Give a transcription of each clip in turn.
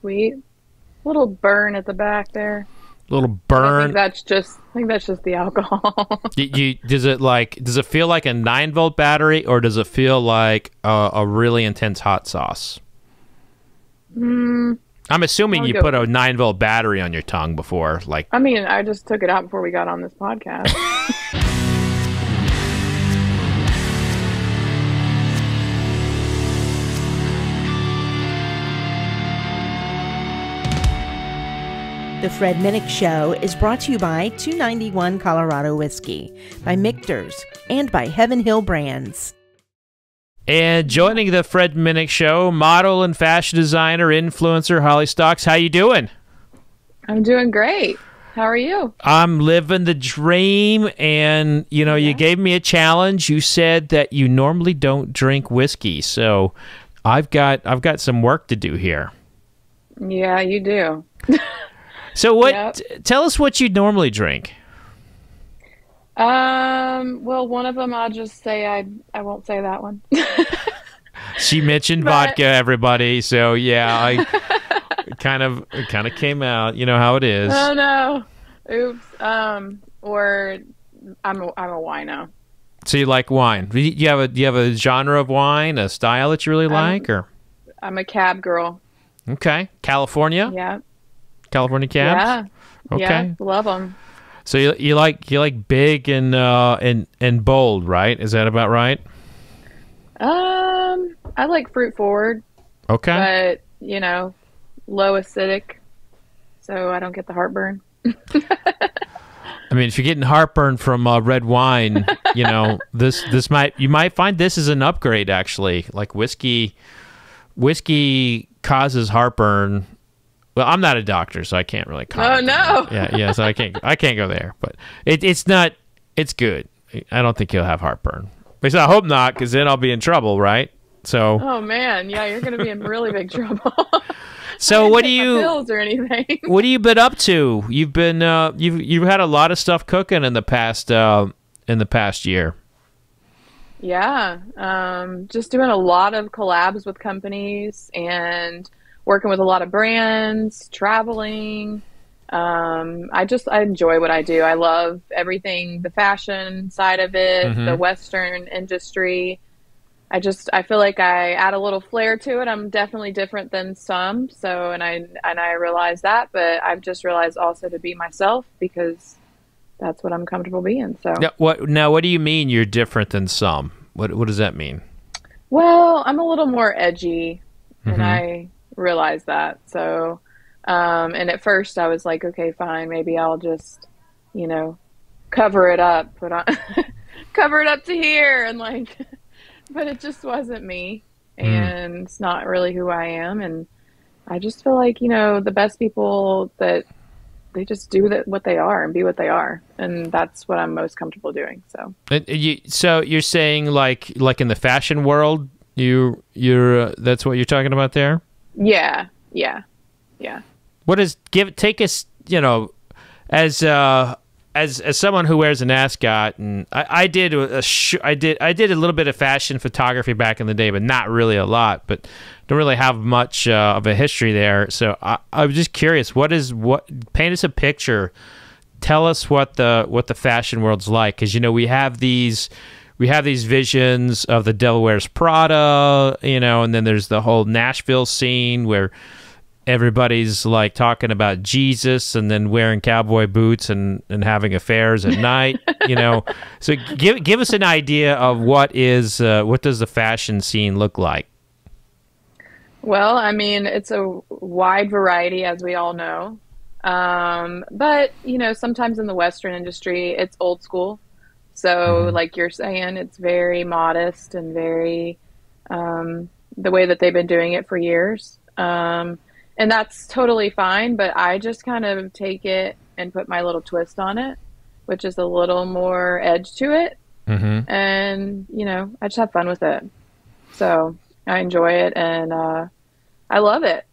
sweet. Little burn at the back there. Little burn. I think that's just the alcohol. does it feel like a 9-volt battery, or does it feel like a really intense hot sauce? I'm assuming you put a 9-volt battery on your tongue before, like. I mean, I just took it out before we got on this podcast. The Fred Minnick Show is brought to you by 291 Colorado Whiskey, by Michter's, and by Heaven Hill Brands. And joining the Fred Minnick Show, model and fashion designer, influencer, Holly Stocks. How you doing? I'm doing great. How are you? I'm living the dream, and, you know, you gave me a challenge. You said that you normally don't drink whiskey, so I've got some work to do here. Yeah, you do. So what? Yep. Tell us what you normally drink. Well, one of them I'll just say I won't say that one. She mentioned vodka, everybody. So yeah, I kind of came out. You know how it is. Oh no! Oops. Or I'm a wino. So you like wine? Do you have a genre of wine, a style that you really like, or? I'm a cab girl. Okay, California. Yeah. California cabs? Yeah. Okay. Yeah, love them. So you like big and bold, right? Is that about right? I like fruit forward. Okay. But, you know, low acidic, so I don't get the heartburn. I mean, if you're getting heartburn from red wine, you know, you might find this is an upgrade, actually. Like whiskey causes heartburn. Well, I'm not a doctor, so I can't really comment. Oh no! Yeah, so I can't go there. But it's good. I don't think you'll have heartburn. At least I hope not, because then I'll be in trouble, right? So. Oh man, yeah, you're gonna be in really big trouble. So what do you? Pills or anything? What have you been up to? You've been you've had a lot of stuff cooking in the past year. Yeah, just doing a lot of collabs with companies and. Working with a lot of brands, traveling. I enjoy what I do. I love everything, the fashion side of it, the Western industry. I feel like I add a little flair to it. I'm definitely different than some. So, and I realize that, but I've just realized also to be myself because that's what I'm comfortable being. So now, what do you mean you're different than some? What does that mean? Well, I'm a little more edgy and I realize that. So, and at first I was like, okay, fine, maybe I'll just, you know, cover it up, put on, cover it up to here. And like, but it just wasn't me and it's not really who I am. And I just feel like, you know, the best people that they just do that, what they are and be what they are. And that's what I'm most comfortable doing. So, so you're saying like in the fashion world, that's what you're talking about there? Yeah. Take us, you know, as someone who wears an ascot, and I did a little bit of fashion photography back in the day, but not really a lot. But don't really have much of a history there. So I was just curious, paint us a picture, tell us what the fashion world's like, because you know we have these visions of the Devil Wears Prada, you know, and then there's the whole Nashville scene where everybody's like talking about Jesus and then wearing cowboy boots and having affairs at night, you know. So give us an idea of what does the fashion scene look like? Well, I mean, it's a wide variety, as we all know. But, you know, sometimes in the Western industry, it's old school. So like you're saying, it's very modest and very the way that they've been doing it for years. And that's totally fine. But I just kind of take it and put my little twist on it, which is a little more edge to it. And, you know, I just have fun with it. So I enjoy it and I love it.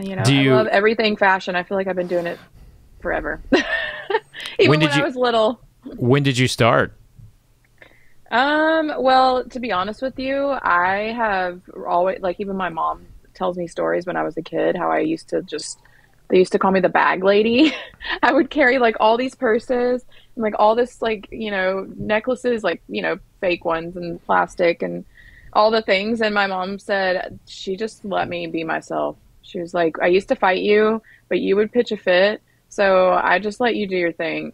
You know, I love everything fashion. I feel like I've been doing it forever. Even when I was little. When did you start? Well, to be honest with you, I have always, like even my mom tells me stories when I was a kid, how I used to just, they used to call me the bag lady. I would carry like all these purses and like all this, like, you know, necklaces, like, you know, fake ones and plastic and all the things. And my mom said, she just let me be myself. She was like, I used to fight you, but you would pitch a fit. So I just let you do your thing.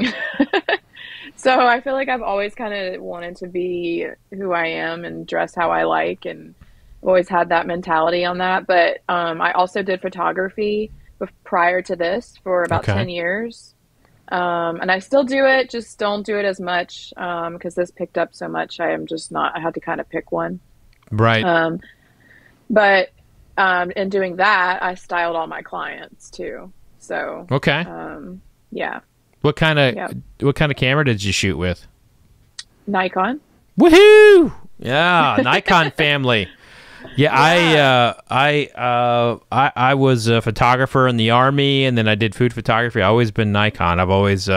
So I feel like I've always kind of wanted to be who I am and dress how I like, and always had that mentality on that. But I also did photography prior to this for about 10 years. And I still do it, just don't do it as much because this picked up so much. I am just not, I had to kind of pick one. Right. But in doing that, I styled all my clients too. So, okay. Yeah. What kind of camera did you shoot with? Nikon. Woohoo! Yeah, Nikon family. Yeah, I was a photographer in the Army, and then I did food photography. I've always been Nikon. I've always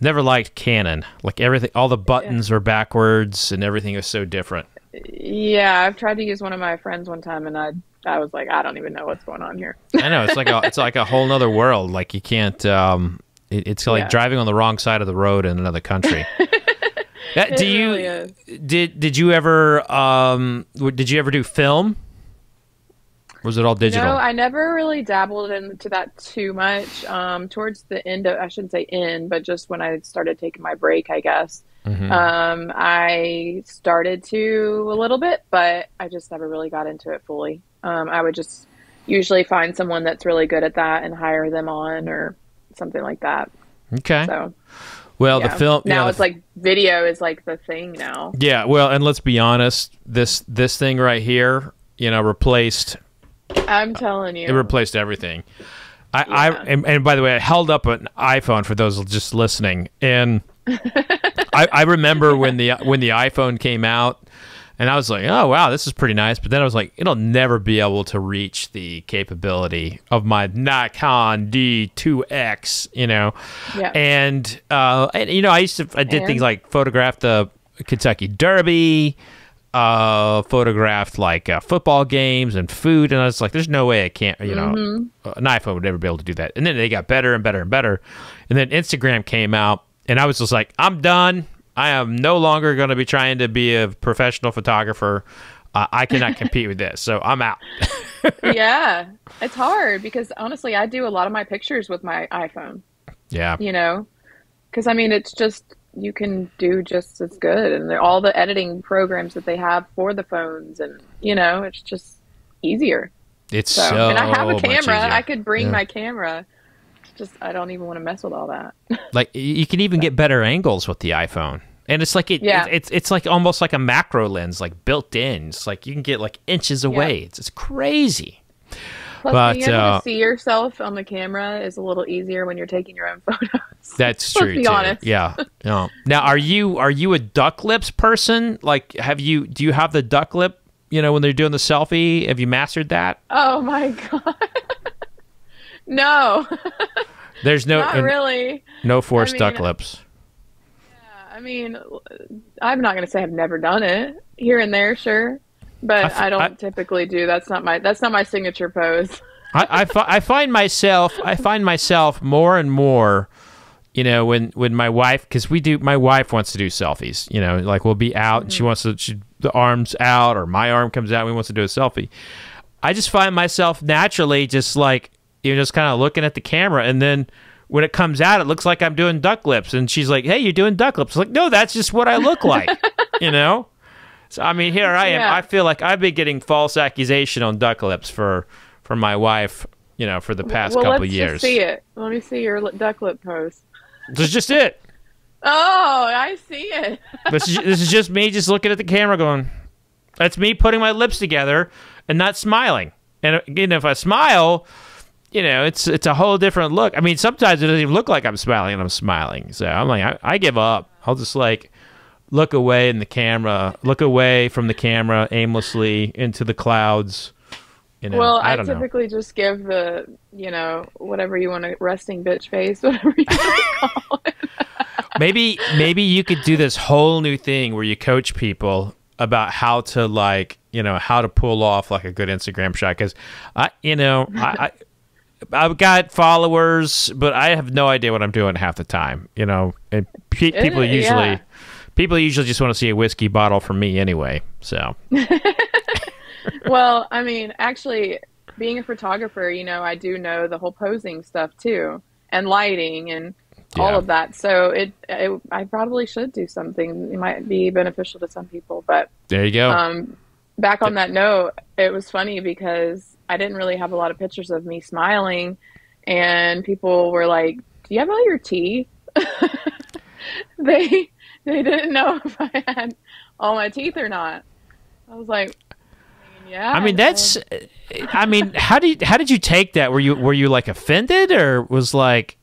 never liked Canon. Like everything, all the buttons were backwards, and everything was so different. Yeah, I've tried to use one of my friends one time, and I was like, I don't even know what's going on here. I know, it's like a whole nother world. Like you can't. It's like driving on the wrong side of the road in another country. That, do you really did you ever do film? Or was it all digital? No, I never really dabbled into that too much. Towards the end of, I shouldn't say end, but just when I started taking my break, I guess. Mm-hmm. I started to a little bit, but I just never really got into it fully. I would just usually find someone that's really good at that and hire them on or something like that. Okay. So, well, the film now, it's like video is like the thing now. Yeah. Well, and let's be honest, this thing right here, you know, replaced. I'm telling you, it replaced everything. And by the way, I held up an iPhone for those just listening, and I remember when the iPhone came out, and I was like, oh wow, this is pretty nice. But then I was like, it'll never be able to reach the capability of my Nikon D2X, you know. Yeah. And you know, I did things like photograph the Kentucky Derby, photographed like football games and food, and I was like, there's no way I can't, you know, an iPhone would never be able to do that. And then they got better and better and better, and then Instagram came out, and I was just like, I'm done. I am no longer going to be trying to be a professional photographer. I cannot compete with this, so I'm out. Yeah, it's hard because honestly, I do a lot of my pictures with my iPhone. Yeah, you know, because I mean, it's just you can do just as good, and all the editing programs that they have for the phones, and you know, it's just easier. It's so and I have a camera. I could bring my camera. Just I don't even want to mess with all that. Like you can even get better angles with the iPhone, and it's like it's like almost like a macro lens, like built in. It's like you can get like inches away. It's crazy. Plus, being able to see yourself on the camera is a little easier when you're taking your own photos. That's true. Let's be honest. Yeah. No. Now, are you a duck lips person? Like, do you have the duck lip? You know, when they're doing the selfie, have you mastered that? Oh my god. No. There's no really. No forced duck lips. Yeah, I mean, I'm not going to say I've never done it. Here and there, sure, but I don't typically do. That's not my signature pose. I find myself more and more, you know, when my wife, because my wife wants to do selfies, you know, like we'll be out and she the arms out or my arm comes out and we wants to do a selfie. I just find myself naturally just like, you're just kind of looking at the camera, and then when it comes out, it looks like I'm doing duck lips, and she's like, "Hey, you're doing duck lips." I'm like, no, that's just what I look like, you know. So I mean, here I am. Yeah. I feel like I've been getting false accusation on duck lips for my wife, you know, for the past couple of years. Let me see it. Let me see your duck lip pose. This is just it. Oh, I see it. This is just me, just looking at the camera, going, "That's me putting my lips together and not smiling." And again, if I smile, you know, it's a whole different look. I mean, sometimes it doesn't even look like I'm smiling, and I'm smiling. So I'm like, I give up. I'll just like look away in the camera, look away from the camera aimlessly into the clouds. You know, well, I typically just give the, you know, whatever you want to, resting bitch face, whatever you want to call it. Maybe you could do this whole new thing where you coach people about how to, like, you know, how to pull off like a good Instagram shot, because I, you know, I've got followers, but I have no idea what I'm doing half the time, you know, and people usually just want to see a whiskey bottle from me anyway, so. Well, I mean, actually, being a photographer, you know, I do know the whole posing stuff too, and lighting and all of that. So I probably should do something. It might be beneficial to some people, but there you go. Back on that note, it was funny because I didn't really have a lot of pictures of me smiling, and people were like, "Do you have all your teeth?" They didn't know if I had all my teeth or not. I was like, yeah. I mean, that's, I mean, how did you take that? Were you like offended, or was like?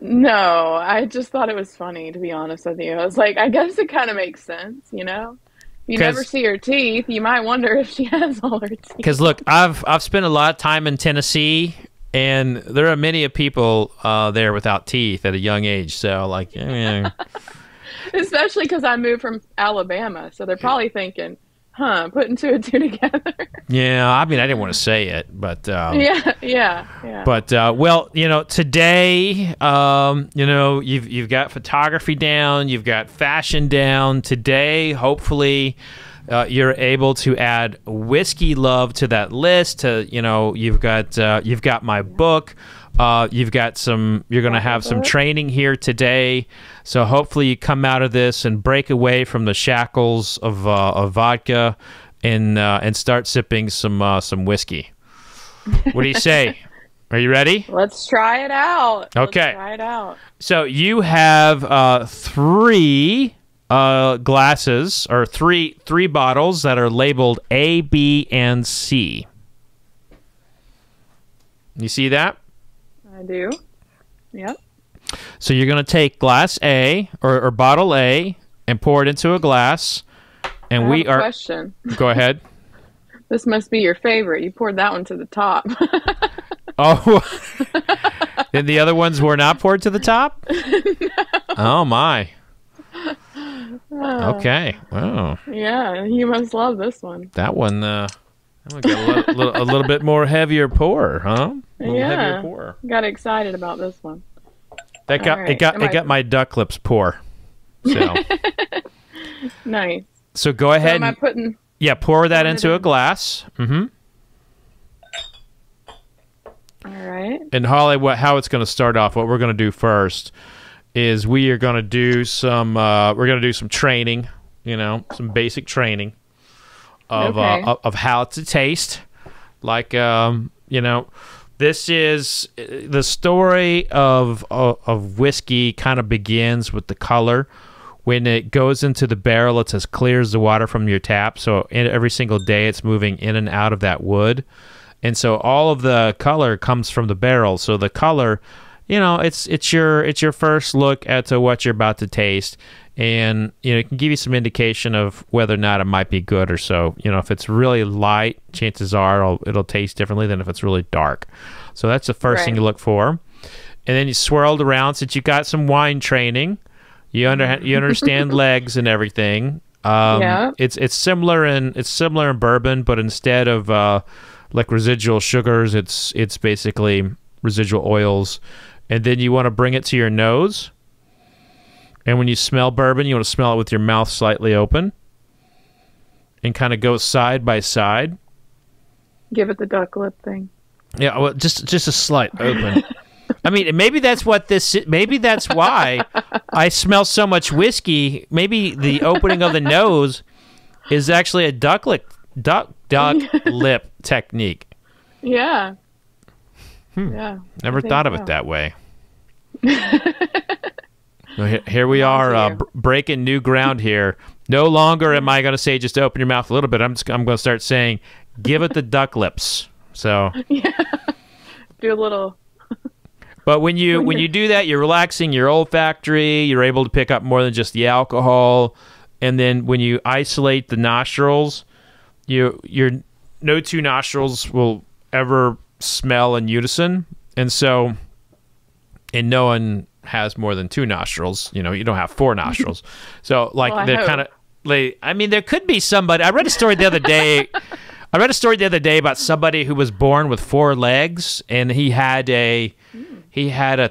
No, I just thought it was funny, to be honest with you. I was like, I guess it kind of makes sense, you know? You never see her teeth. You might wonder if she has all her teeth. Because look, I've spent a lot of time in Tennessee, and there are many people there without teeth at a young age. So like, yeah. Especially because I moved from Alabama, so they're probably thinking, huh, putting two and two together. Yeah, I mean, I didn't want to say it, but... yeah. But, well, you know, today, you know, you've got photography down, you've got fashion down. Today, hopefully, you're able to add whiskey love to that list. You know, you've got my book. You're going to have some training here today. So hopefully you come out of this and break away from the shackles of vodka and start sipping some whiskey. What do you say? Are you ready? Let's try it out. Okay. Let's try it out. So you have three bottles that are labeled A, B, and C. You see that? I do. Yep. So you're going to take glass A or bottle A and pour it into a glass. And I have a question. Go ahead. This must be your favorite. You poured that one to the top. Oh. And the other ones were not poured to the top? No. Oh, my. Okay. Wow. Yeah, you must love this one. That one, we got a little bit more heavier pour, huh? Yeah, pour. Got excited about this one. That got right. it got my duck lips pour. So nice. So go ahead. Am I putting? Yeah, pour that into a glass. Mm-hmm. All right. And Holly, how it's going to start off? What we're going to do first is we are going to do some training. You know, some basic training. Of how to taste, like you know, this is the story of whiskey. Kind of begins with the color. When it goes into the barrel, it's as clear as the water from your tap. So every single day, it's moving in and out of that wood, and so all of the color comes from the barrel. So the color, you know, it's your first look at what you're about to taste. And, you know, it can give you some indication of whether or not it might be good or so. You know, if it's really light, chances are it'll taste differently than if it's really dark. So that's the first thing you look for. And then you swirl it around. Since you got some wine training, you understand legs and everything. Yeah. It's similar in bourbon, but instead of like residual sugars, it's basically residual oils. And then you want to bring it to your nose. And when you smell bourbon, you want to smell it with your mouth slightly open and kind of go side by side. Give it the duck lip thing. Yeah, well, just a slight open. I mean, maybe that's what this is. Maybe that's why I smell so much whiskey. Maybe the opening of the nose is actually a duck lip technique. Yeah. Yeah. Never thought of it that way. Here we are breaking new ground here. No longer am I going to say just open your mouth a little bit. I'm going to start saying, give it the duck lips. So yeah, do a little. But when you do that, you're relaxing your olfactory. You're able to pick up more than just the alcohol. And then when you isolate the nostrils, your no two nostrils will ever smell in unison, and no one has more than two nostrils. You know, you don't have four nostrils. So like, well, they're kind of definitely. I mean, there could be somebody. I read a story the other day. I read a story the other day about somebody who was born with four legs, and he had a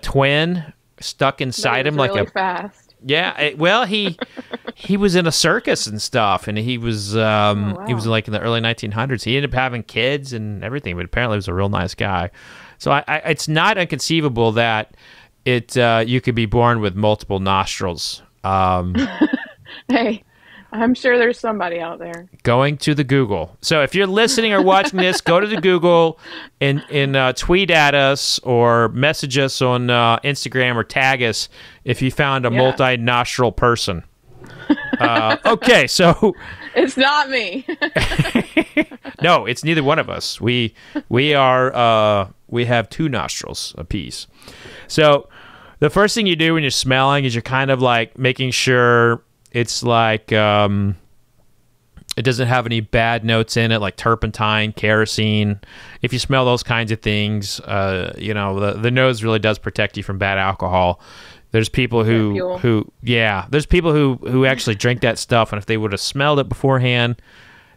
twin stuck inside him, like really fast. Yeah. Well, he was in a circus and stuff, and he was he was like in the early 1900s. He ended up having kids and everything, but apparently he was a real nice guy. So I it's not inconceivable that it you could be born with multiple nostrils. Hey, I'm sure there's somebody out there going to the Google. So if you're listening or watching this, go to the Google and tweet at us or message us on Instagram or tag us if you found a multi-nostril person. Okay, so it's not me. No, it's neither one of us. We are we have two nostrils apiece. So the first thing you do when you're smelling is you're kind of like making sure it's like it doesn't have any bad notes in it, like turpentine, kerosene. If you smell those kinds of things, you know, the nose really does protect you from bad alcohol. There's people who actually drink that stuff, and if they would have smelled it beforehand,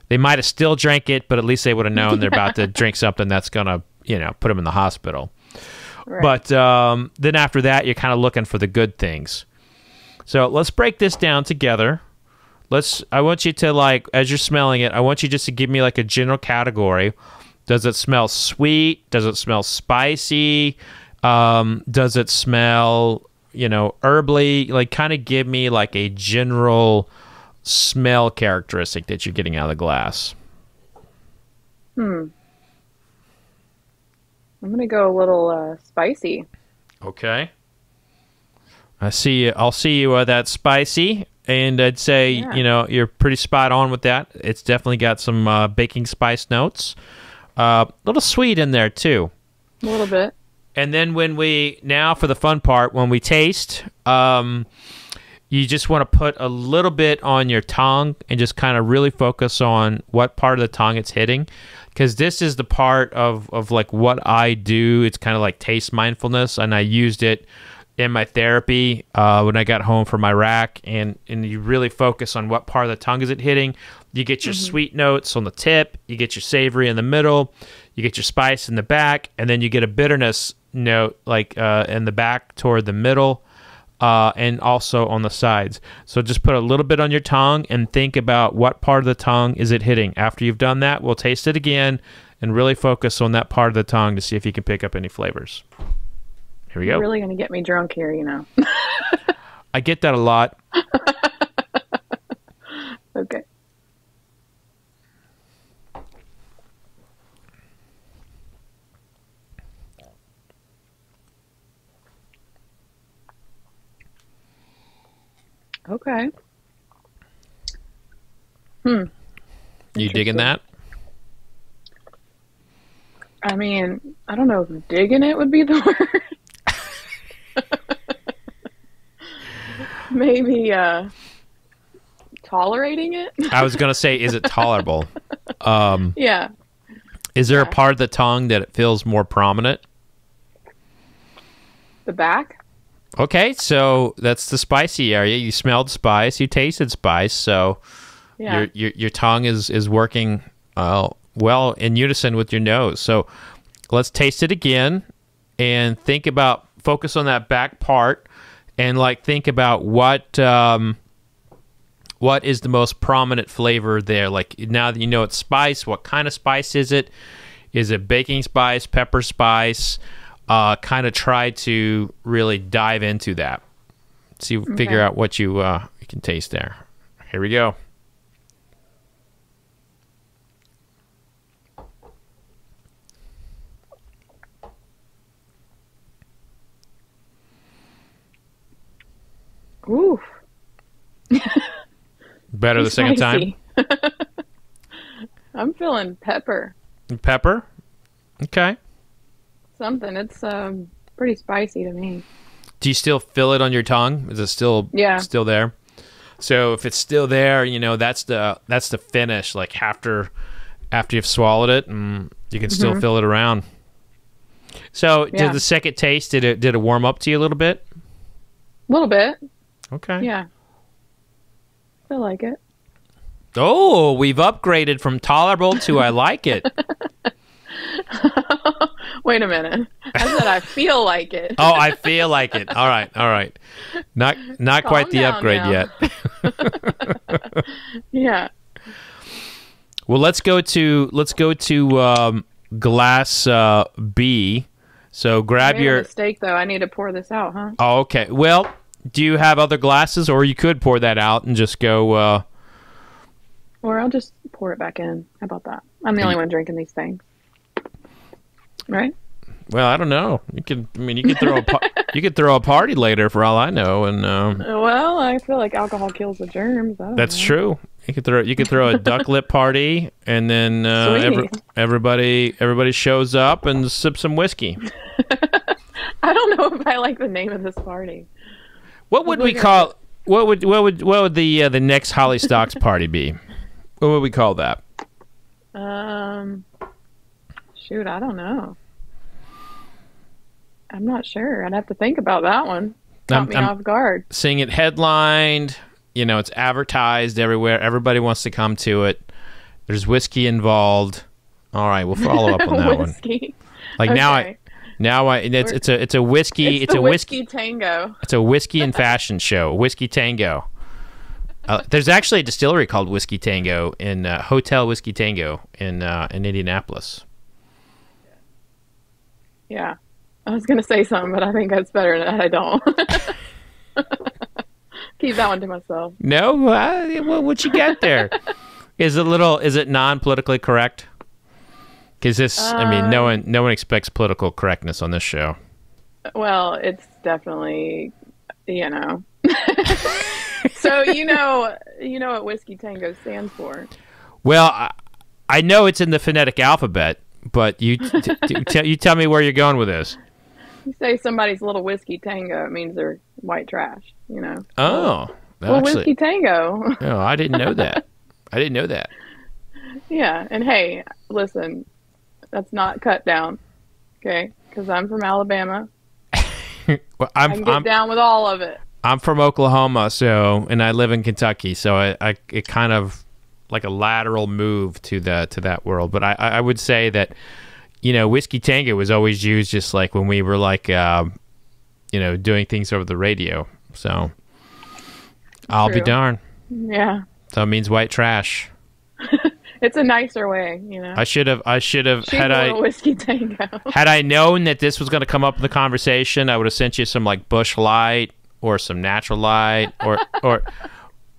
they might have still drank it, but at least they would have known they're about to drink something that's gonna, you know, put them in the hospital. Right. But then after that, you're kind of looking for the good things. So let's break this down together. I want you to, like, as you're smelling it, I want you just to give me like a general category. Does it smell sweet? Does it smell spicy? Does it smell, you know, herbally? Like, kind of give me like a general smell characteristic that you're getting out of the glass. I'm gonna go a little spicy. Okay. I'll see you that spicy, and I'd say you know, you're pretty spot on with that. It's definitely got some baking spice notes, a little sweet in there too, a little bit. And then now for the fun part, when we taste, you just want to put a little bit on your tongue and just kind of really focus on what part of the tongue it's hitting. Because this is the part of like what I do. It's kind of like taste mindfulness, and I used it in my therapy when I got home from Iraq. And you really focus on what part of the tongue is it hitting. You get your sweet notes on the tip. You get your savory in the middle. You get your spice in the back. And then you get a bitterness note like in the back toward the middle. And also on the sides. So just put a little bit on your tongue and think about what part of the tongue is it hitting. After you've done that, we'll taste it again and really focus on that part of the tongue to see if you can pick up any flavors. Here we go. You're really going to get me drunk here, you know. I get that a lot. Okay. Okay. You digging that? I mean, I don't know if digging it would be the word. Maybe tolerating it? I was going to say, is it tolerable? Yeah. Is there a part of the tongue that it feels more prominent? The back? Okay, so that's the spicy area. You smelled spice, you tasted spice, so your tongue is working well in unison with your nose. So let's taste it again and focus on that back part and like think about what is the most prominent flavor there. Like, now that you know it's spice, what kind of spice is it? Is it baking spice, pepper spice? Kind of try to really dive into that. See, figure out what you can taste there. Here we go. Oof. Better the second time. I'm feeling pepper. Pepper? Okay. Something. It's pretty spicy to me. Do you still feel it on your tongue? Is it still still there? So if it's still there, you know, that's the finish. Like after you've swallowed it, and you can still feel it around. So did the second taste, did it warm up to you a little bit? A little bit. Okay. Yeah. I feel like it. Oh, we've upgraded from tolerable to I like it. Wait a minute. I said I feel like it. Oh, I feel like it. All right, all right. Not Calm quite the upgrade now. Yet. Yeah. Well, let's go to glass B. So grab your mistake though. I need to pour this out, huh? Oh, okay. Well, do you have other glasses, or you could pour that out and just go? Or I'll just pour it back in. How about that? I'm the only one drinking these things, right? Well, I don't know. You could. I mean, you could throw a party later, for all I know. And well, I feel like alcohol kills the germs. That's true. You could throw a duck lip party, and then everybody shows up and sips some whiskey. I don't know if I like the name of this party. What would we call? What would the next Holly Stocks party be? What would we call that? Shoot, I don't know. I'm not sure. I'd have to think about that one. Caught me off guard. Seeing it headlined, you know, it's advertised everywhere. Everybody wants to come to it. There's whiskey involved. All right, we'll follow up on that whiskey. One. Like okay. It's a whiskey tango. It's a whiskey and fashion show. Whiskey tango. There's actually a distillery called Whiskey Tango in Hotel Whiskey Tango in Indianapolis. Yeah, I was gonna say something, but I think that's better than that. I don't keep that one to myself. No, what you got there? Is it non-politically correct? Because no one expects political correctness on this show. Well, it's definitely, you know. So, you know what Whiskey Tango stands for. Well, I know it's in the phonetic alphabet, but you tell me where you're going with this. You say somebody's little Whiskey Tango, it means they're white trash, you know. Oh. Well, Whiskey Tango. No, I didn't know that. Yeah, and hey, listen. That's not cut down, okay? Because I'm from Alabama. Well, I can get down with all of it. I'm from Oklahoma, and I live in Kentucky, so it kind of like a lateral move to that world. But I would say that, you know, Whiskey Tango was always used just like when we were like, you know, doing things over the radio. So I'll be darned. Yeah. So it means white trash. It's a nicer way, you know. I should have had I known that this was going to come up in the conversation, I would have sent you some like Bush Light or some Natural Light or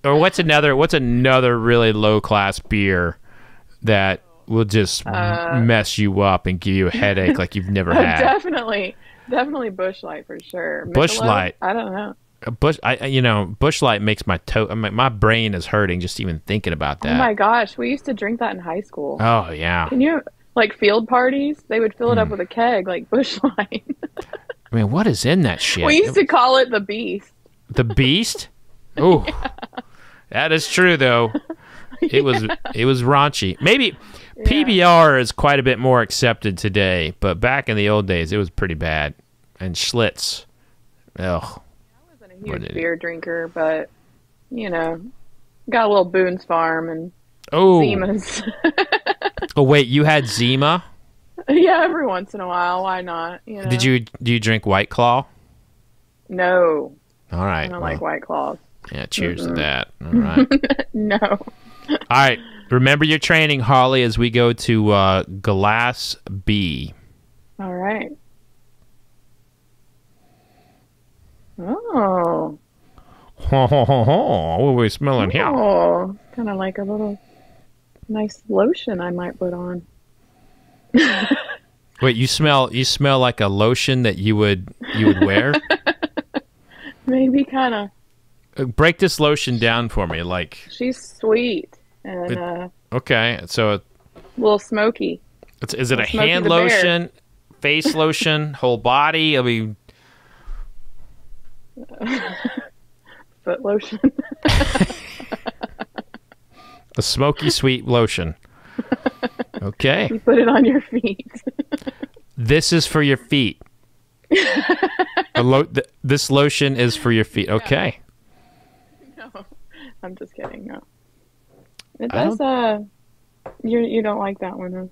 what's another really low class beer that will just mess you up and give you a headache like you've never had. Definitely Bush Light for sure. Bush Light. I don't know. Bush Light makes my brain is hurting just even thinking about that. Oh my gosh, we used to drink that in high school. Oh yeah. Can you like field parties? They would fill it up with a keg like Bush Light. I mean, what is in that shit? We used to call it the Beast. The Beast? Ooh, yeah. That is true though. It was raunchy. Maybe yeah. PBR is quite a bit more accepted today, but back in the old days, it was pretty bad. And Schlitz, ugh. Huge beer drinker, but you know, got a little Boone's Farm and Zima's. Oh wait, you had Zima? Yeah, every once in a while. Why not? You know? Do you drink White Claw? No. All right. I don't like White Claws. Yeah, cheers to that. All right. No. All right. Remember your training, Holly, as we go to glass B. All right. Oh. What are we smelling here? Oh, kind of like a little nice lotion I might put on. Wait, you smell like a lotion that you would wear? Maybe kind of. Break this lotion down for me, like. She's sweet and okay, so a little smoky. Is it a hand lotion, face lotion, whole body? I mean, foot lotion. A smoky sweet lotion. Okay, you put it on your feet. This is for your feet. This lotion is for your feet. Okay. No, I'm just kidding. No. It does. You don't like that one, huh?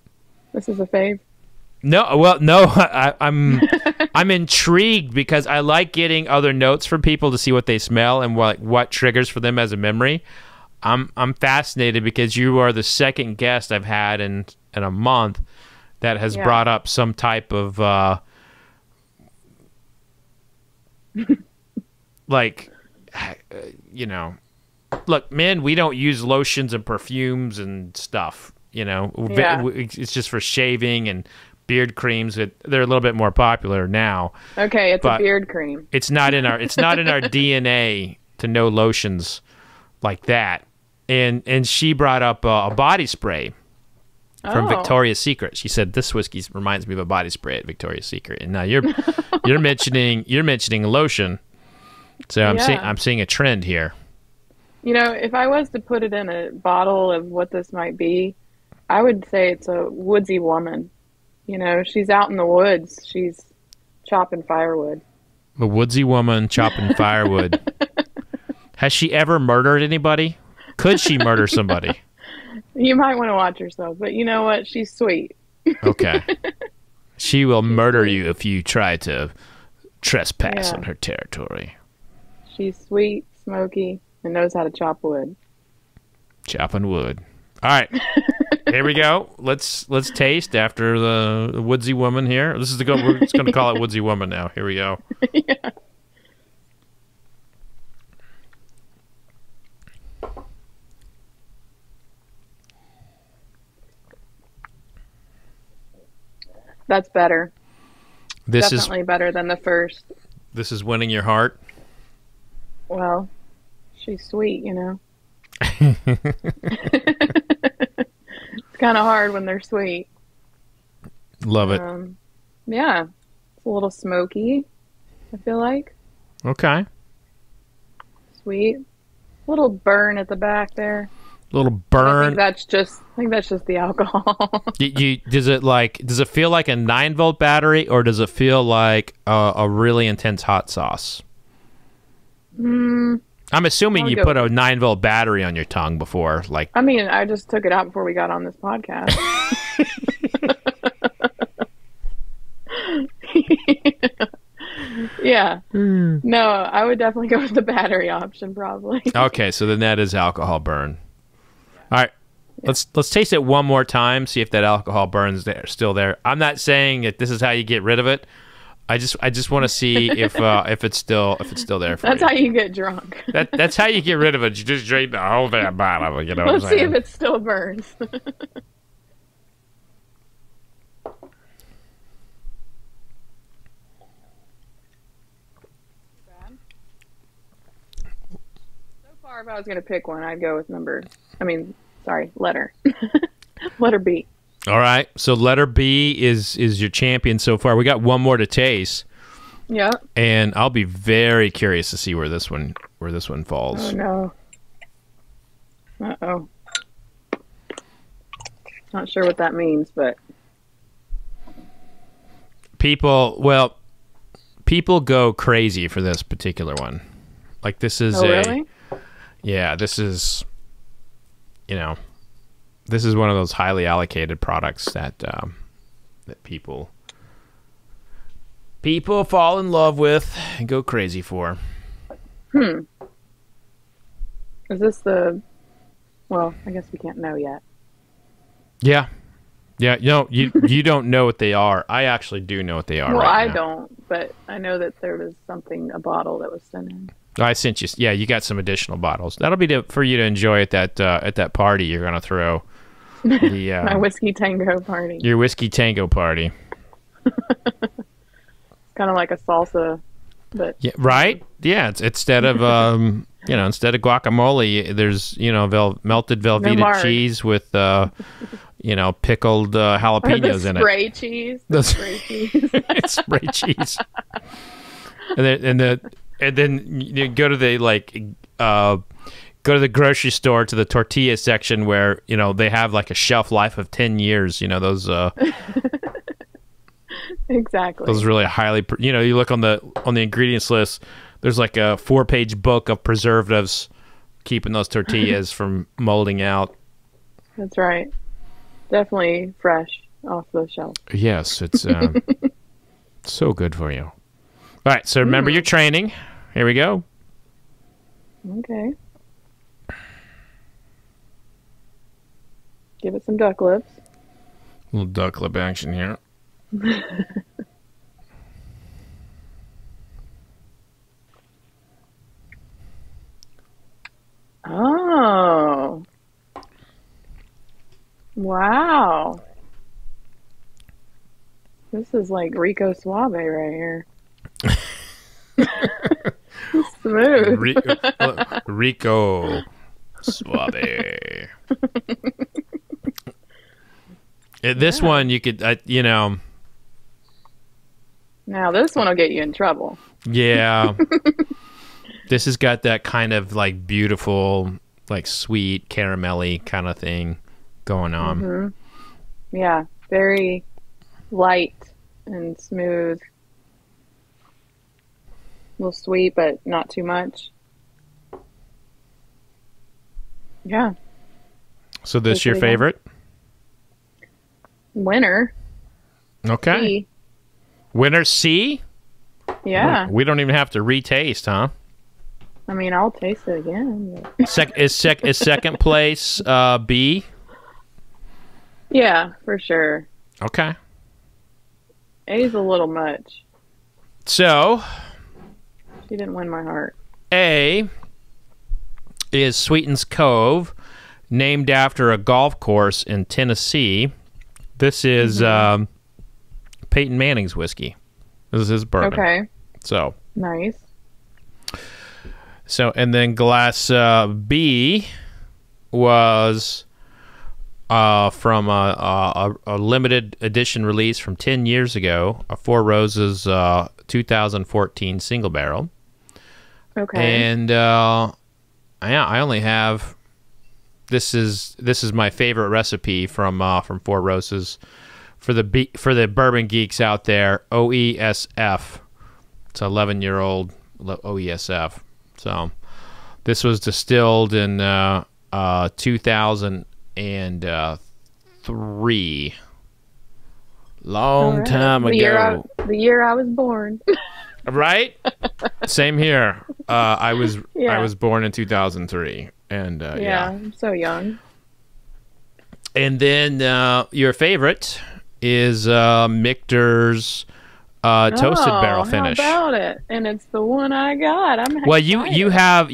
This is a fave. No, well, no, I'm I'm intrigued because I like getting other notes from people to see what they smell and what triggers for them as a memory. I'm fascinated because you are the second guest I've had in a month that has brought up some type of like, you know, look, men, we don't use lotions and perfumes and stuff. You know, it's just for shaving and beard creams. They're a little bit more popular now. Okay, it's a beard cream. It's not in our DNA to know lotions like that. And she brought up a body spray from Victoria's Secret. She said this whiskey reminds me of a body spray at Victoria's Secret. And now you're mentioning lotion. So I'm seeing a trend here. You know, if I was to put it in a bottle of what this might be, I would say it's a woodsy woman. You know, she's out in the woods. She's chopping firewood. A woodsy woman chopping firewood. Has she ever murdered anybody? Could she murder somebody? You might want to watch yourself, but you know what? She's sweet. Okay. She will murder you if you try to trespass on her territory. She's sweet, smoky, and knows how to chop wood. Chopping wood. All right. Here we go. Let's taste after the woodsy woman here. This is the we're just going to call it woodsy woman now. Here we go. Yeah. That's better. This definitely is better than the first. This is winning your heart. Well, she's sweet, you know. It's kind of hard when they're sweet. Love it. Yeah, it's a little smoky, I feel like. Okay. Sweet. Little burn at the back there. Little burn. I think that's just the alcohol. does it feel like a 9-volt battery, or does it feel like a really intense hot sauce? I'm assuming you put a 9-volt battery on your tongue before, like. I mean, I just took it out before we got on this podcast. Yeah. Mm. No, I would definitely go with the battery option, probably. Okay, so then that is alcohol burn. All right, let's taste it one more time, see if that alcohol burns still there. I'm not saying that this is how you get rid of it. I just want to see if it's still there for you. That's how you get drunk. That's how you get rid of it. You just drink the whole damn bottle. You know. Let's see if it still burns. So far, if I was going to pick one, I'd go with letter. Letter B. All right, so letter B is your champion so far. We got one more to taste. Yeah. And I'll be very curious to see where this one falls. Oh no. Uh-oh. Not sure what that means, but people go crazy for this particular one. Like this is really? Yeah, this is, you know, this is one of those highly allocated products that that people fall in love with and go crazy for. Hmm. Is this the? Well, I guess we can't know yet. Yeah, yeah. You know, you don't know what they are. I actually do know what they are. Well, right now. I don't, but I know that there was a bottle that was sent in. I sent you. Yeah, you got some additional bottles. That'll be for you to enjoy at that party you're gonna throw. The, my whiskey tango party. Your whiskey tango party. Kind of like a salsa, but yeah, right? Yeah, it's instead of you know, instead of guacamole, there's, you know, melted Velveeta cheese with you know, pickled jalapenos in it. Spray cheese. The spray cheese. It's spray cheese. And then you go to the grocery store to the tortilla section where, you know, they have like a shelf life of 10 years. You know those. Exactly. Those really highly. You know, you look on the ingredients list. There's like a 4-page book of preservatives, keeping those tortillas from molding out. That's right. Definitely fresh off the shelf. Yes, it's so good for you. All right, so remember your training. Here we go. Okay. Give it some duck lips. A little duck lip action here. Oh. Wow. This is like Rico Suave right here. Smooth. Rico Suave. This one you could, you know. Now this one will get you in trouble. Yeah. This has got that kind of like beautiful, like sweet, caramelly kind of thing going on. Mm-hmm. Yeah. Very light and smooth. A little sweet, but not too much. Yeah. So this your favorite? Winner. Okay. C. Winner C? Yeah. We don't even have to retaste, huh? I mean, I'll taste it again. Is second place B? Yeah, for sure. Okay. A's a little much. So. She didn't win my heart. A is Sweetens Cove, named after a golf course in Tennessee. This is Peyton Manning's whiskey. This is his bourbon. Okay. So. Nice. So, and then glass B was from a limited edition release from 10 years ago, a Four Roses 2014 single barrel. Okay. And yeah, I only have this is my favorite recipe from Four Roses for the bourbon geeks out there. OESF. It's an 11-year-old OESF. So, this was distilled in 2003. Long time ago. The year I was born. Right? Same here. I was born in 2003, and yeah, I'm so young. And then your favorite is Michter's. Toasted barrel finish. How about it? And it's the one I got. I'm well, you have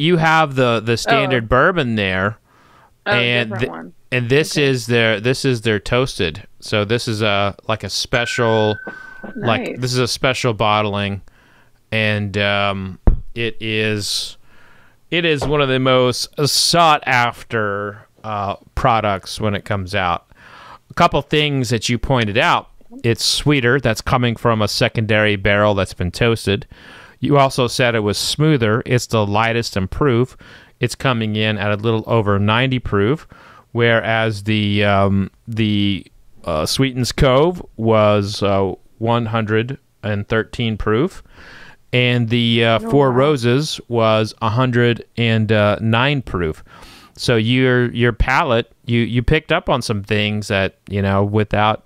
the standard bourbon there, and this is their toasted. So this is a like a special, like this is a special bottling, and it is one of the most sought after products when it comes out. A couple things that you pointed out. It's sweeter. That's coming from a secondary barrel that's been toasted. You also said it was smoother. It's the lightest in proof. It's coming in at a little over 90 proof, whereas the Sweetens Cove was 113 proof, and the Four Roses was 109 proof. So your palate, you picked up on some things that, you know, without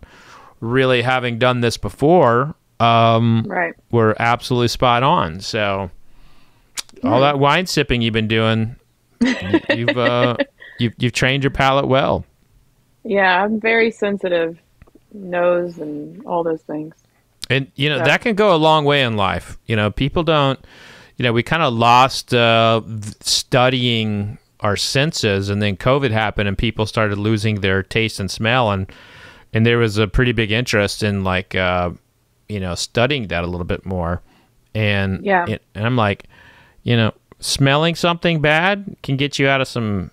really having done this before, we're absolutely spot on. So all that wine sipping you've been doing, you've trained your palate well. Yeah, I'm very sensitive, nose and all those things. And you know, that can go a long way in life. You know, people don't, you know, we kind of lost studying our senses, and then COVID happened and people started losing their taste and smell, and there was a pretty big interest in, like, you know, studying that a little bit more. And yeah. And I'm like, you know, smelling something bad can get you out of some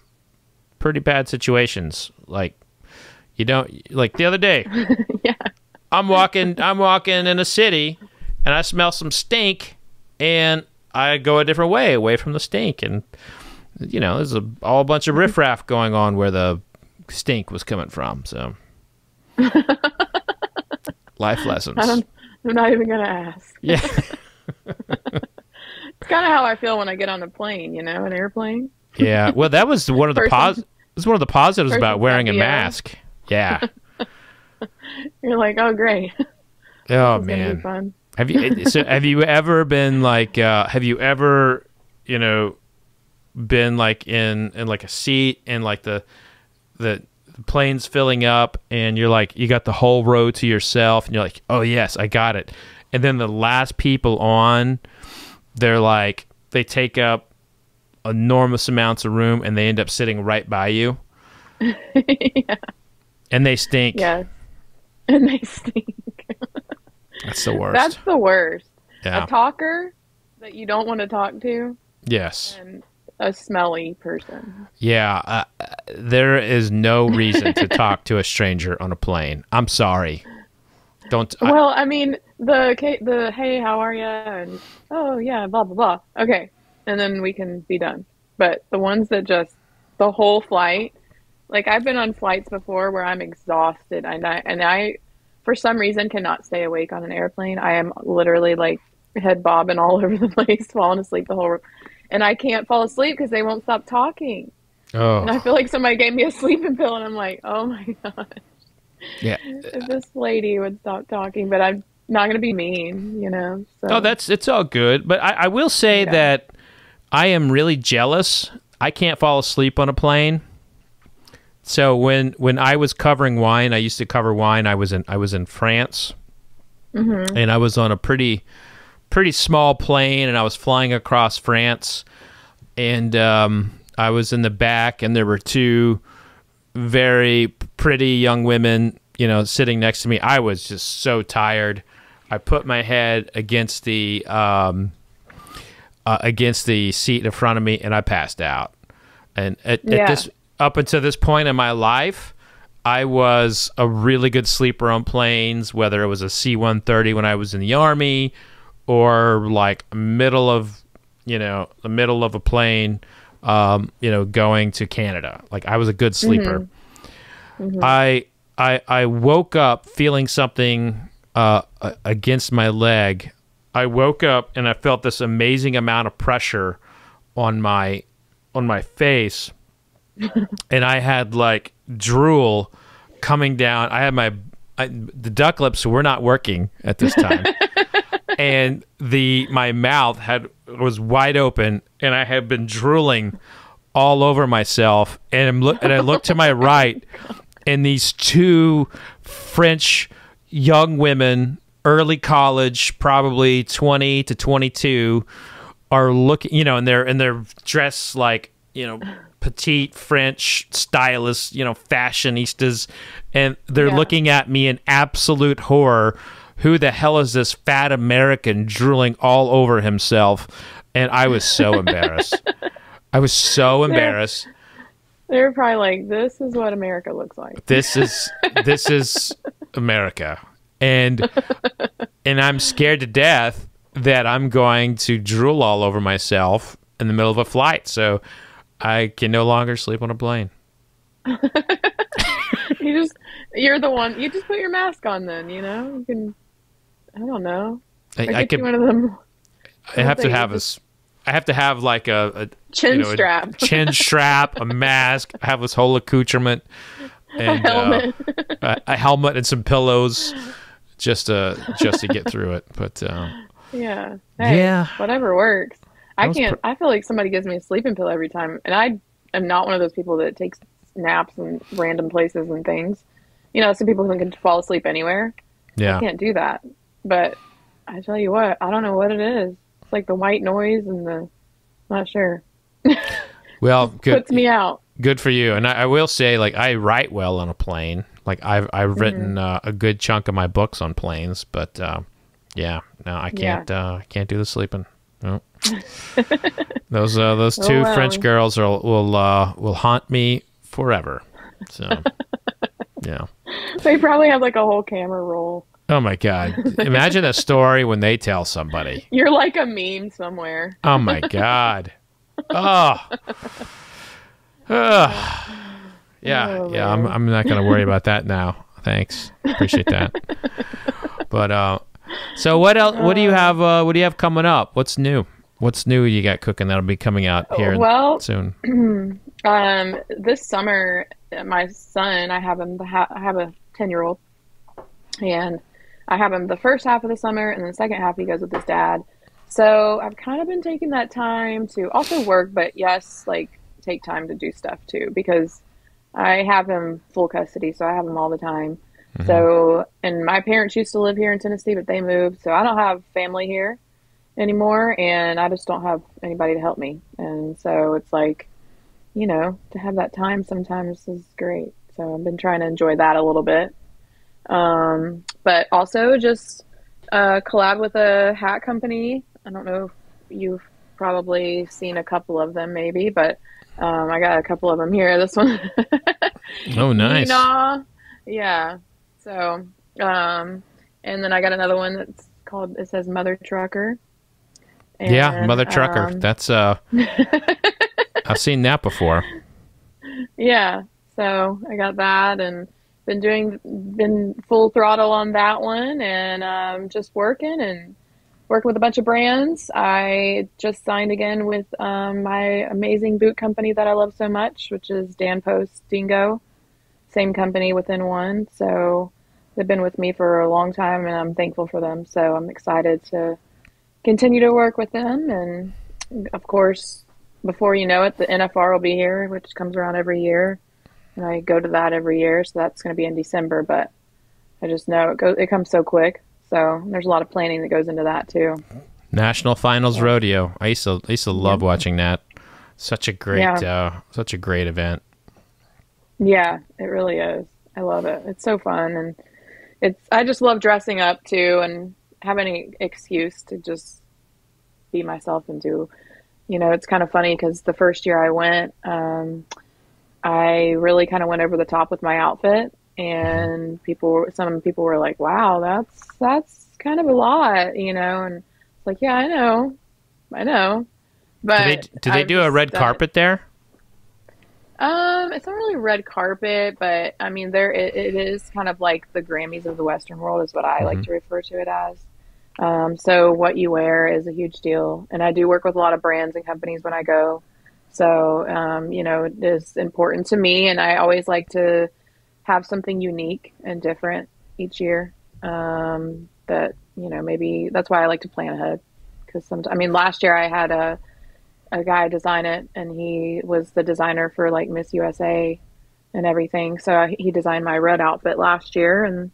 pretty bad situations. Like, you don't, like the other day, yeah. I'm walking in a city and I smell some stink, and I go a different way away from the stink. And, you know, there's a whole bunch of riffraff going on where the stink was coming from. So. Life lessons. I'm not even gonna ask. Yeah. It's kind of how I feel when I get on a plane, you know, an airplane. Yeah. Well, that was one of the pos It's one of the positives about wearing a mask. Yeah. You're like, oh, great. Oh, man. Fun. Have you have you ever you know, been like in like a seat and like the plane's filling up and you're like, you got the whole row to yourself and you're like, oh yes, I got it. And then the last people on, they're like, they take up enormous amounts of room and they end up sitting right by you. Yeah. And they stink. Yeah. And they stink. That's the worst. That's the worst. Yeah. A talker that you don't want to talk to. Yes. And a smelly person. Yeah. There is no reason to talk to a stranger on a plane. I'm sorry. Don't. Well, I mean, the hey, how are you? And oh yeah, blah blah blah. Okay, and then we can be done. But the ones that just the whole flight, like I've been on flights before where I'm exhausted and I for some reason cannot stay awake on an airplane. I am literally like head bobbing all over the place, falling asleep the whole room. And I can't fall asleep because they won't stop talking. Oh. And I feel like somebody gave me a sleeping pill and I'm like, oh my God. Yeah. If this lady would stop talking, but I'm not going to be mean, you know? So. No, it's all good. But I will say that I am really jealous. I can't fall asleep on a plane. So when I was covering wine, I used to cover wine. I was in France, mm-hmm. and I was on a pretty small plane, and I was flying across France, and I was in the back, and there were two very pretty young women, you know, sitting next to me. I was just so tired. I put my head against the seat in front of me, and I passed out. And up until this point in my life, I was a really good sleeper on planes, whether it was a C-130 when I was in the Army or like the middle of a plane, you know, going to Canada. Like I was a good sleeper. Mm-hmm. Mm-hmm. I woke up feeling something against my leg. I woke up and I felt this amazing amount of pressure on my face. And I had like drool coming down. I had the duck lips were not working at this time, and my mouth was wide open, and I had been drooling all over myself. And I looked to my right, and these two French young women, early college, probably 20 to 22, are looking, you know, and they're dressed like, you know, petite French stylists, you know, fashionistas, and they're looking at me in absolute horror. Who the hell is this fat American drooling all over himself? And I was so embarrassed. I was so embarrassed. They were probably like, "This is what America looks like. This is America," and I'm scared to death that I'm going to drool all over myself in the middle of a flight. So I can no longer sleep on a plane. You're the one. You just put your mask on, then. You know, you can. I don't know. I could. One of them. I have to have like a chin strap, a mask. I have this whole accoutrement, and a helmet, a helmet and some pillows, just to get through it. But yeah, hey, yeah, whatever works. I can't. I feel like somebody gives me a sleeping pill every time, and I am not one of those people that takes naps in random places and things. You know, some people can fall asleep anywhere. Yeah, I can't do that. But I tell you what, I don't know what it is. It's like the white noise and the not sure. Well, good, puts me out. Good for you. And I will say, like, I write well on a plane. Like I've written a good chunk of my books on planes, but yeah, no, I can't. I can't do the sleeping. No. Those two French girls will haunt me forever. So yeah, they probably have like a whole camera roll. Oh my God! Imagine a story when they tell somebody. You're like a meme somewhere. Oh my God! Oh. Yeah. I'm not gonna worry about that now. Thanks. Appreciate that. But so what else? What do you have? What do you have coming up? What's new? What's new you got cooking that'll be coming out here soon? This summer, my son, I have a 10-year-old, and I have him the first half of the summer, and the second half he goes with his dad. So I've kind of been taking that time to also work, but yes, like take time to do stuff too, because I have him full custody, so I have him all the time. Mm-hmm. So, and my parents used to live here in Tennessee, but they moved, so I don't have family here anymore, and I just don't have anybody to help me. And so it's like, you know, to have that time sometimes is great. So I've been trying to enjoy that a little bit. But also just collab with a hat company. I don't know if you've probably seen a couple of them maybe, but I got a couple of them here. This one. Oh, nice. Yeah. So, and then I got another one that's called, it says Mother Trucker. And, yeah, Mother Trucker. That's, I've seen that before. Yeah. So I got that and been full throttle on that one, and just working with a bunch of brands. I just signed again with my amazing boot company that I love so much, which is Dan Post, Dingo, same company within one. So they've been with me for a long time, and I'm thankful for them. So I'm excited to continue to work with them. And of course, before you know it, the NFR will be here, which comes around every year. And I go to that every year, so that's going to be in December, but I just know it comes so quick. So there's a lot of planning that goes into that too. National Finals Rodeo. I used to love watching that. Such a great event. Yeah, it really is. I love it. It's so fun, and I just love dressing up too, and having an excuse to just be myself and do. You know, it's kind of funny because the first year I went. I really kind of went over the top with my outfit, and some people were like, wow, that's kind of a lot, you know? And it's like, yeah, I know. But do they do a red carpet there? It's not really red carpet, but I mean, it is kind of like the Grammys of the Western world is what I like to refer to it as. So what you wear is a huge deal. And I do work with a lot of brands and companies when I go. So, you know, it is important to me, and I always like to have something unique and different each year. That, you know, maybe that's why I like to plan ahead, because sometimes, I mean, last year I had a guy design it, and he was the designer for like Miss USA and everything. So he designed my red outfit last year, and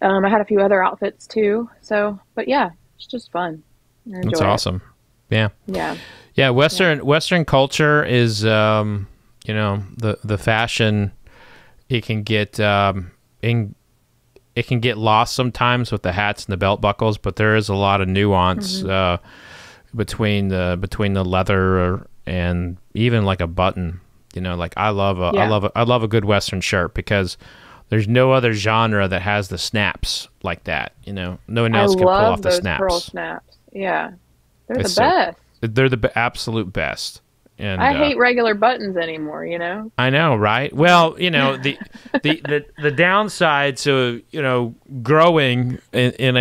I had a few other outfits too. So, but yeah, it's just fun. That's awesome. Yeah. Yeah. Yeah, Western culture is, you know, the fashion. It can get lost sometimes with the hats and the belt buckles, but there is a lot of nuance between the leather and even like a button. You know, like I love a good Western shirt, because there's no other genre that has the snaps like that. You know, no one else can pull off the snaps. I love those pearl snaps. Yeah, they're the best. They're the absolute best. And I hate regular buttons anymore, you know? I know, right? Well, you know, the downside to, you know, growing in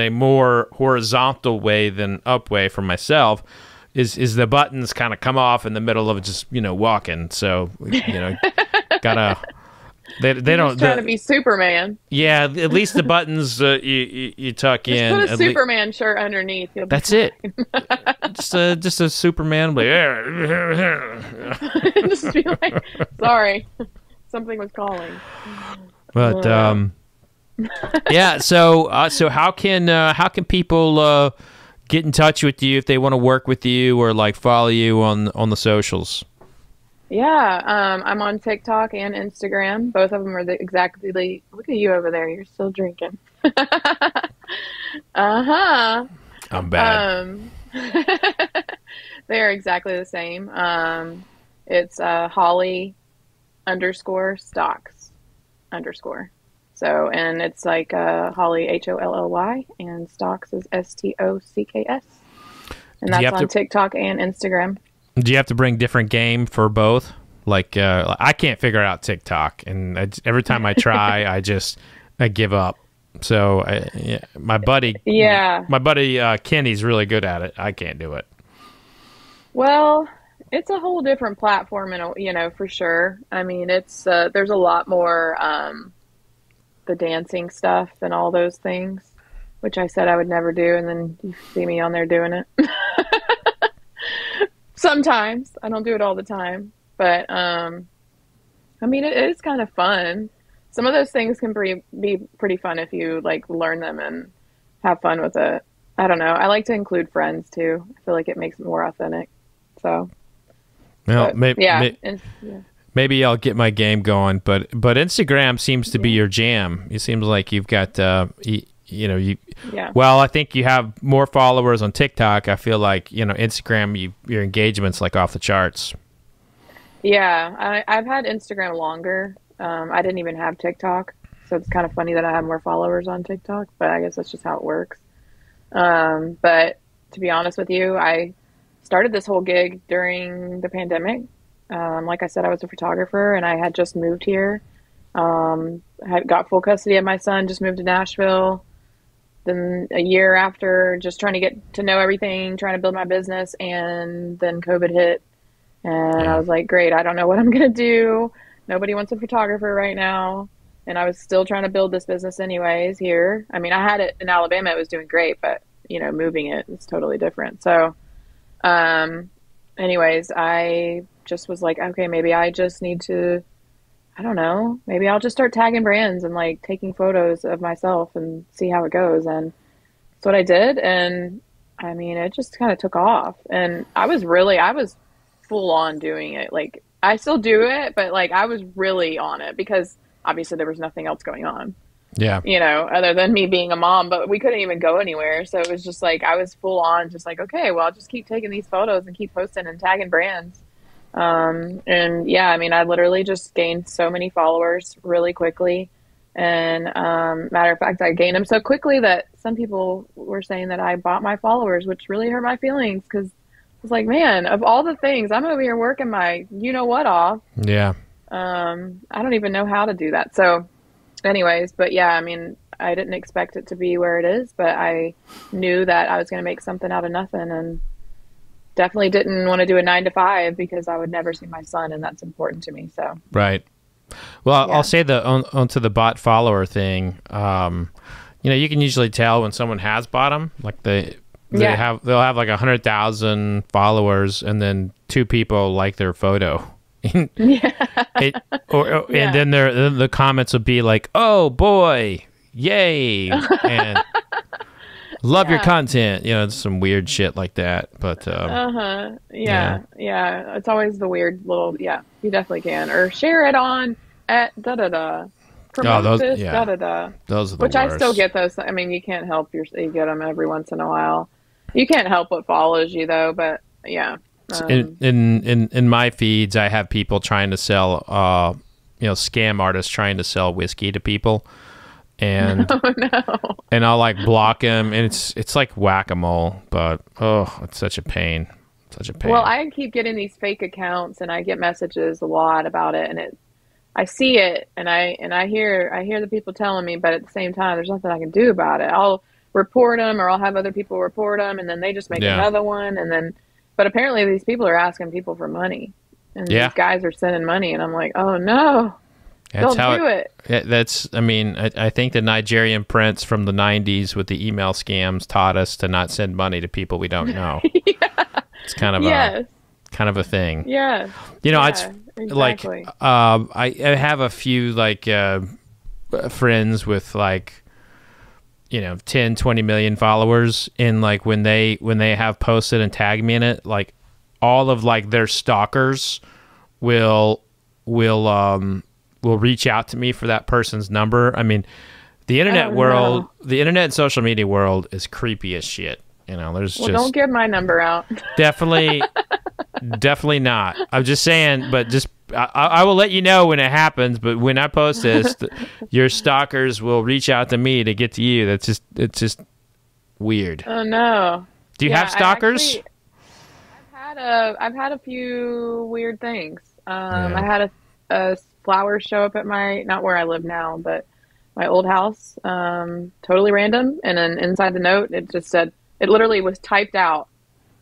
a more horizontal way than up way for myself is the buttons kind of come off in the middle of just, you know, walking. So, you know, gotta... They don't try to be Superman. Yeah, at least the buttons you tuck just in. Put a Superman shirt underneath. That's it. Just a Superman. Like, just be like, sorry, something was calling. But yeah. So how can people get in touch with you if they want to work with you or like follow you on the socials? Yeah, I'm on TikTok and Instagram. Both of them are exactly. Look at you over there. You're still drinking. I'm bad. They are exactly the same. It's Holly_Stocks_. So, and it's like Holly HOLLY, and Stocks is STOCKS. And that's on TikTok and Instagram. Do you have to bring different game for both? Like, I can't figure out TikTok, and every time I try, I give up. So my buddy Kenny's really good at it. I can't do it. Well, It's a whole different platform, and you know, for sure. I mean, it's there's a lot more the dancing stuff and all those things, which I said I would never do, and then you see me on there doing it. Sometimes. I don't do it all the time, but I mean, it is kind of fun. Some of those things can be pretty fun if you like learn them and have fun with it. I don't know. I like to include friends too. I feel like it makes it more authentic. So, well, maybe I'll get my game going, but Instagram seems to be your jam. It seems like you've got, well, I think you have more followers on TikTok. I feel like, you know, Instagram, your engagement's like off the charts. Yeah. I've had Instagram longer. I didn't even have TikTok. So it's kind of funny that I have more followers on TikTok, but I guess that's just how it works. But to be honest with you, I started this whole gig during the pandemic. Like I said, I was a photographer and I had just moved here. I got full custody of my son, just moved to Nashville. Then a year after, just trying to get to know everything, trying to build my business. And then COVID hit and I was like, great, I don't know what I'm going to do. Nobody wants a photographer right now. And I was still trying to build this business anyways here. I mean, I had it in Alabama. It was doing great, but, you know, moving it is totally different. So, anyways, I just was like, okay, maybe I just need to, I don't know, maybe I'll just start tagging brands and, like, taking photos of myself and see how it goes. And that's what I did. And, I mean, it just kind of took off. And I was full on doing it. Like, I still do it, but, like, I was really on it because – obviously there was nothing else going on, yeah, you know, other than me being a mom, but we couldn't even go anywhere. So it was just like, I was full on just like, okay, well, I'll just keep taking these photos and keep posting and tagging brands. And yeah, I mean, I literally just gained so many followers really quickly. And, matter of fact, I gained them so quickly that some people were saying that I bought my followers, which really hurt my feelings. 'Cause I was like, man, of all the things, I'm over here working my, you know what, off. Yeah. I don't even know how to do that. So anyways, but yeah, I mean, I didn't expect it to be where it is, but I knew that I was going to make something out of nothing, and definitely didn't want to do a 9-to-5 because I would never see my son, and that's important to me. So, right. Well, yeah. I'll say onto the bot follower thing. You know, you can usually tell when someone has bought them, like they'll have like 100,000 followers and then 2 people like their photo. And then the comments would be like, "Oh boy, yay!" and "Love your content." You know, some weird shit like that. But it's always the weird little You definitely can, or share it on at Those are the worst. I still get those. I mean, you can't help you get them every once in a while. You can't help what follows you though. But yeah. In my feeds, I have people trying to sell, you know, scam artists trying to sell whiskey to people, and and I'll like block them, and it's like whack-a-mole, but oh, it's such a pain, such a pain. Well, I keep getting these fake accounts, and I get messages a lot about it, and I see it, and I hear the people telling me, but at the same time, there's nothing I can do about it. I'll report them, or I'll have other people report them, and then they just make another one, and then. But apparently these people are asking people for money, and these guys are sending money, and I'm like, oh no, don't do it. That's, I mean, I think the Nigerian prince from the 90s with the email scams taught us to not send money to people we don't know. It's kind of a thing. Yeah. You know, it's like, I have a few like, friends with like, you know, 10, 20 million followers, and like when they have posted and tagged me in it, like all of like their stalkers will reach out to me for that person's number. I mean, the internet world, the internet and social media world is creepy as shit. You know, don't give my number out. Definitely not. I'm just saying, but just, I will let you know when it happens, but when I post this, your stalkers will reach out to me to get to you. That's just, it's just weird. Oh no. Do you have stalkers? I've had a few weird things. I had a flower show up at not where I live now, but my old house, totally random. And then inside the note, it just said, it literally was typed out,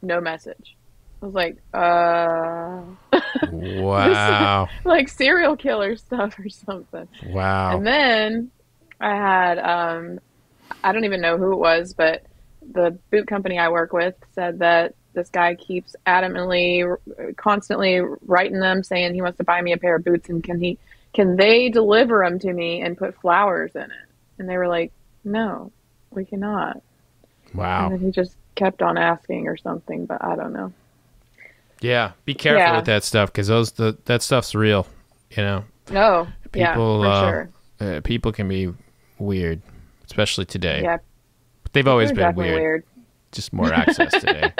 no message. I I was like, wow. This is like serial killer stuff or something. Wow. And then I had, I don't even know who it was, but the boot company I work with said that this guy keeps adamantly, constantly writing them saying he wants to buy me a pair of boots and can they deliver them to me and put flowers in it? And they were like, no, we cannot. Wow. And then he just kept on asking or something, but I don't know. Yeah, be careful with that stuff, because that stuff's real, you know. No, people, yeah, for sure. People can be weird, especially today. Yeah, but they've always been weird. Just more access today.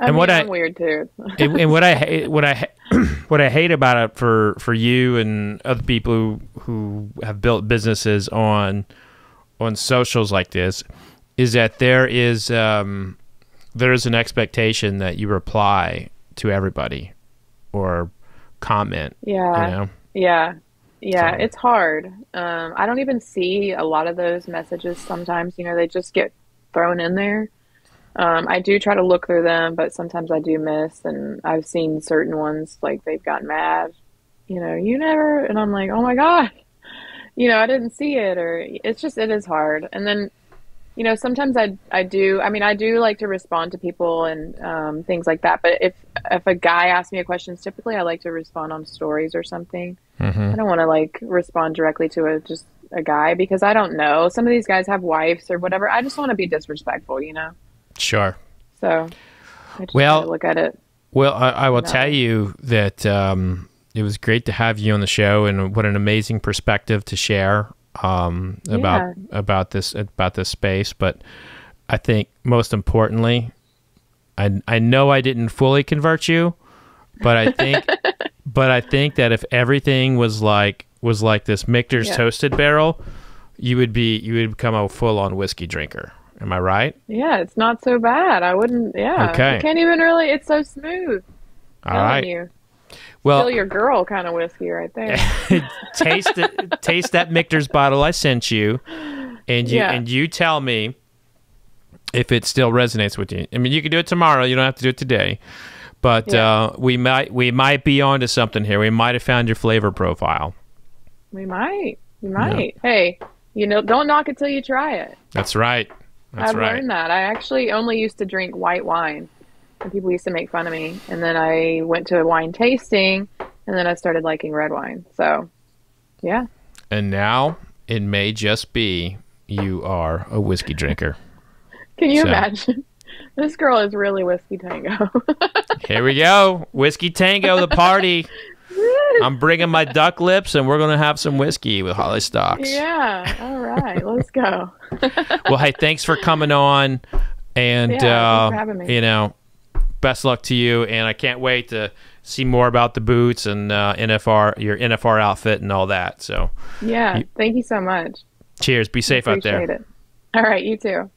I'm weird too. And what I hate about it for you and other people who have built businesses on socials like this is that there is an expectation that you reply to everybody or comment. Yeah. You know? Yeah. Yeah. So. It's hard. I don't even see a lot of those messages sometimes, you know, they just get thrown in there. I do try to look through them, but sometimes I do miss, and I've seen certain ones, like they've gotten mad, you know, you never, and I'm like, oh my God, you know, I didn't see it, or it's just, it is hard. And then, you know, sometimes I do like to respond to people and things like that. But if a guy asks me a question, typically I like to respond on stories or something. Mm-hmm. I don't want to like respond directly to just a guy, because I don't know. Some of these guys have wives or whatever. I just want to be disrespectful, you know? Sure. So I just look at it. Well, I will tell you that it was great to have you on the show, and what an amazing perspective to share about this space. But I think most importantly, I know I didn't fully convert you, but I think that if everything was like this Michter's Toasted barrel, you would become a full-on whiskey drinker. Am I right? Yeah, it's not so bad. I wouldn't. Yeah. Okay. You can't even really. It's so smooth. All right. You. Well, still your girl kind of whiskey right there. taste that Michter's bottle I sent you, and you tell me if it still resonates with you. I mean, you can do it tomorrow. You don't have to do it today, but we might be onto something here. We might have found your flavor profile. We might. Yeah. Hey, you know, don't knock it till you try it. That's right. I've learned that. I actually only used to drink white wine. And people used to make fun of me, and then I went to a wine tasting, and then I started liking red wine. So, yeah. And now it may just be you are a whiskey drinker. Can you imagine? This girl is really whiskey tango. Here we go, whiskey tango, the party. I'm bringing my duck lips, and we're gonna have some whiskey with Holly Stocks. Yeah. All right, let's go. Well, hey, thanks for coming on, and thanks for having me. You know. Best luck to you, and I can't wait to see more about the boots and your NFR outfit and all that. So yeah, thank you so much. Cheers. Be safe out there. Appreciate it. All right, you too.